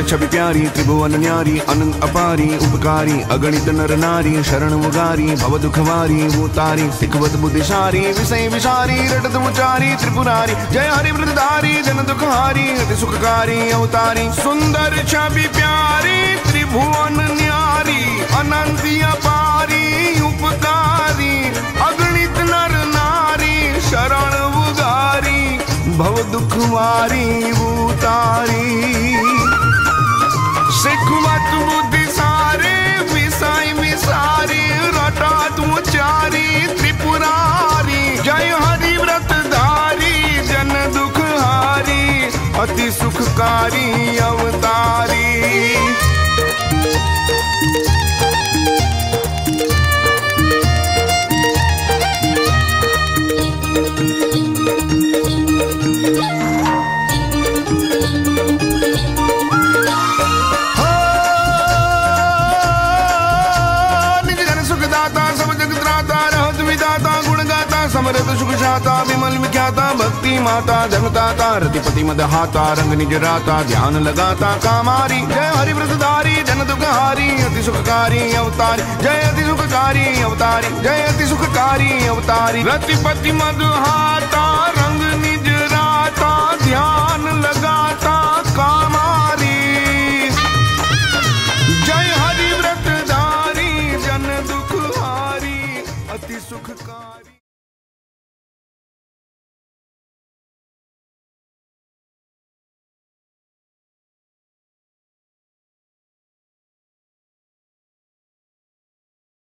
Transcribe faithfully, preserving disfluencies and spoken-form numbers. हर छवि प्यारी त्रिभुवन न्यारी अनंत अपारी उपकारी अगणित नर नारी शरण उगारी भव दुखवारी वो तारी सिखवत बुद्धिशारी विषय विशारी रटत मुचारी त्रिपुरारी जय हरि वृतधारी जन दुखहारी अति सुखकारी अवतारी सुंदर छवि प्यारी त्रिभुवन न्यारी अनंत अपारी उपकारी अगणित नर नारी शरण उगारी भव दुखवारी वो तारी सिखवत बुद्धिसारे विषय विसारे रटात मुचारी त्रिपुरारी जय हरि व्रतधारी जन दुखहारी अति सुखकारी अवतारी विमल विख्याता भक्ति माता जगदाता रतिपति मदहाता रंग निज राता ध्यान लगाता कामारी जय हरि व्रतधारी जन दुखहारी अति सुखकारी अवतारी जय अति सुखकारी अवतारी जय अति सुखकारी अवतारी रतिपति मदहाता